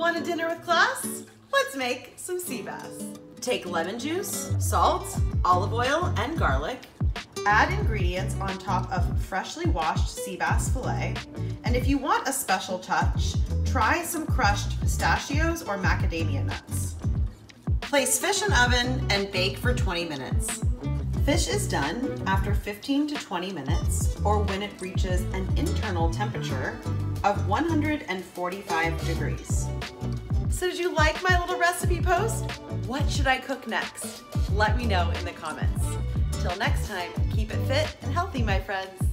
Want a dinner with class? Let's make some sea bass. Take lemon juice, salt, olive oil, and garlic. Add ingredients on top of freshly washed sea bass fillet. And if you want a special touch, try some crushed pistachios or macadamia nuts. Place fish in oven and bake for 20 minutes. Fish is done after 15 to 20 minutes, or when it reaches an internal temperature of 145 degrees. So did you like my little recipe post? What should I cook next? Let me know in the comments. Till next time, keep it fit and healthy, my friends.